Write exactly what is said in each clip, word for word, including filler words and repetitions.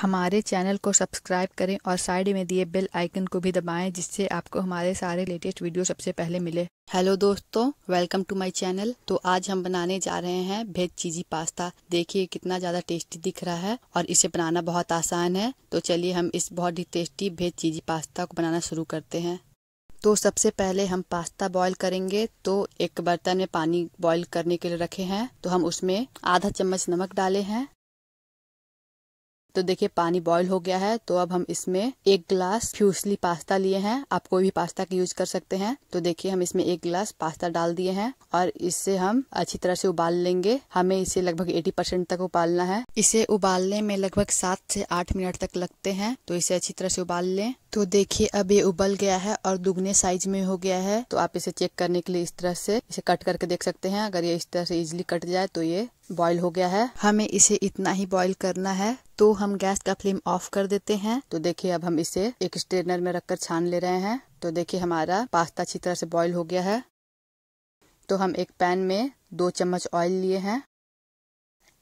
हमारे चैनल को सब्सक्राइब करें और साइड में दिए बेल आइकन को भी दबाएं, जिससे आपको हमारे सारे लेटेस्ट वीडियो सबसे पहले मिले। हेलो दोस्तों, वेलकम टू माय चैनल। तो आज हम बनाने जा रहे हैं वेज चीज़ी पास्ता। देखिए कितना ज़्यादा टेस्टी दिख रहा है और इसे बनाना बहुत आसान है। तो चलिए हम इस बहुत ही टेस्टी वेज चीज़ी पास्ता को बनाना शुरू करते हैं। तो सबसे पहले हम पास्ता बॉईल करेंगे। तो एक बर्तन में पानी बॉईल करने के लिए रखे हैं, तो हम उसमें आधा चम्मच नमक डाले हैं। तो देखिए पानी बॉईल हो गया है। तो अब हम इसमें एक गिलास फ्यूसली पास्ता लिए हैं, आप कोई भी पास्ता का यूज कर सकते हैं। तो देखिए हम इसमें एक गिलास पास्ता डाल दिए हैं और इससे हम अच्छी तरह से उबाल लेंगे। हमें इसे लगभग अस्सी परसेंट तक उबालना है। इसे उबालने में लगभग सात से आठ मिनट तक लगते हैं। तो इसे अच्छी तरह से उबाल लें। तो देखिए अब ये उबल गया है और दुगने साइज में हो गया है। तो आप इसे चेक करने के लिए इस तरह से इसे कट करके देख सकते हैं। अगर ये इस तरह से इजीली कट जाए तो ये बॉईल हो गया है। हमें इसे इतना ही बॉईल करना है। तो हम गैस का फ्लेम ऑफ कर देते हैं। तो देखिए अब हम इसे एक स्ट्रेनर में रखकर छान ले रहे हैं। तो देखिए हमारा पास्ता अच्छी तरह से बॉईल हो गया है। तो हम एक पैन में दो चम्मच ऑयल लिए हैं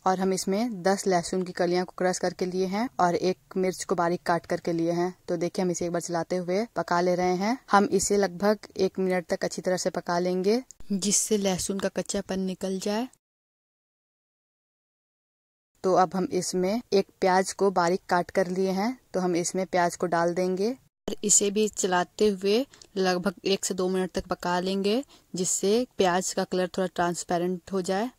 और हम इसमें दस लहसुन की कलियां को क्रश करके लिए हैं और एक मिर्च को बारीक काट करके लिए हैं। तो देखिए हम इसे एक बार चलाते हुए पका ले रहे हैं। हम इसे लगभग एक मिनट तक अच्छी तरह से पका लेंगे, जिससे लहसुन का कच्चापन निकल जाए। तो अब हम इसमें एक प्याज को बारीक काट कर लिए हैं, तो हम इसमें प्याज को डाल देंगे और इसे भी चलाते हुए लगभग एक से दो मिनट तक पका लेंगे, जिससे प्याज का कलर थोड़ा ट्रांसपेरेंट हो जाए।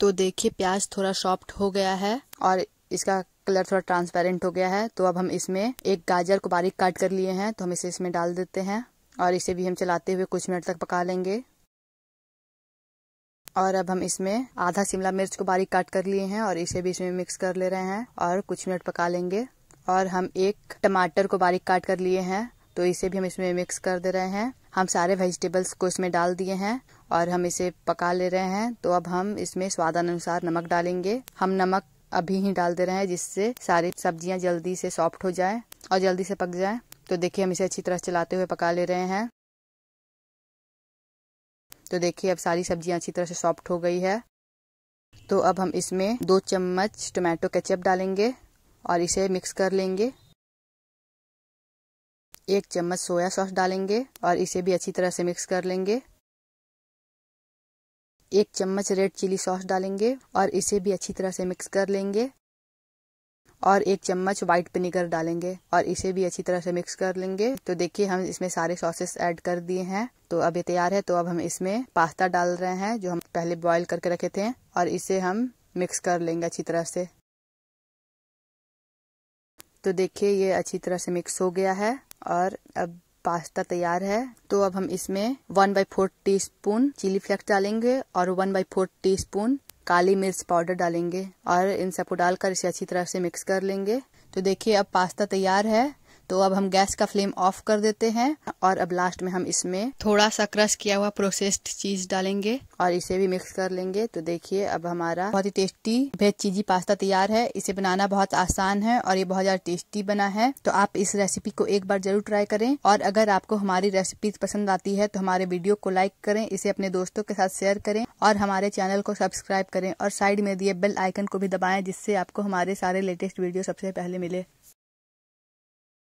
तो देखिए प्याज थोड़ा सॉफ्ट हो गया है और इसका कलर थोड़ा ट्रांसपेरेंट हो गया है। तो अब हम इसमें एक गाजर को बारीक काट कर लिए हैं, तो हम इसे इसमें डाल देते हैं और इसे भी हम चलाते हुए कुछ मिनट तक पका लेंगे। और अब हम इसमें आधा शिमला मिर्च को बारीक काट कर लिए हैं और इसे भी इसमें मिक्स कर ले रहे हैं और कुछ मिनट पका लेंगे। और हम एक टमाटर को बारीक काट कर लिए हैं, तो इसे भी हम इसमें मिक्स कर दे रहे हैं। हम सारे वेजिटेबल्स को इसमें डाल दिए हैं और हम इसे पका ले रहे हैं। तो अब हम इसमें स्वादानुसार नमक डालेंगे। हम नमक अभी ही डाल दे रहे हैं, जिससे सारी सब्जियां जल्दी से सॉफ्ट हो जाए और जल्दी से पक जाए। तो देखिए हम इसे अच्छी तरह चलाते हुए पका ले रहे हैं। तो देखिए अब सारी सब्जियां अच्छी तरह से सॉफ्ट हो गई है। तो अब हम इसमें दो चम्मच टोमेटो केचप डालेंगे और इसे मिक्स कर लेंगे। एक चम्मच सोया सॉस डालेंगे और इसे भी अच्छी तरह से मिक्स कर लेंगे। एक चम्मच रेड चिली सॉस डालेंगे और इसे भी अच्छी तरह से मिक्स कर लेंगे। और एक चम्मच व्हाइट विनेगर डालेंगे और इसे भी अच्छी तरह से मिक्स कर लेंगे। तो देखिए हम इसमें सारे सॉसेस ऐड कर दिए हैं। तो अब ये तैयार है। तो अब हम इसमें पास्ता डाल रहे हैं, जो हम पहले बॉईल करके रखे थे, और इसे हम मिक्स कर लेंगे अच्छी तरह से। तो देखिए ये अच्छी तरह से मिक्स हो गया है और अब पास्ता तैयार है। तो अब हम इसमें one by fourth teaspoon chilli flakes डालेंगे और one by fourth teaspoon काली मिर्च पाउडर डालेंगे और इन सबको डालकर इसे अच्छी तरह से मिक्स कर लेंगे। तो देखिए अब पास्ता तैयार है। तो अब हम गैस का फ्लेम ऑफ कर देते हैं और अब लास्ट में हम इसमें थोड़ा सा क्रश किया हुआ प्रोसेस्ड चीज डालेंगे और इसे भी मिक्स कर लेंगे। तो देखिए अब हमारा बहुत ही टेस्टी वेज चीज़ी पास्ता तैयार है। इसे बनाना बहुत आसान है और ये बहुत ज्यादा टेस्टी बना है। तो आप इस रेसिपी को एक बार जरूर ट्राई करें और अगर आपको हमारी रेसिपी पसंद आती है तो हमारे वीडियो को लाइक करें, इसे अपने दोस्तों के साथ शेयर करें और हमारे चैनल को सब्सक्राइब करें और साइड में दिए बेल आइकन को भी दबाएं, जिससे आपको हमारे सारे लेटेस्ट वीडियो सबसे पहले मिले।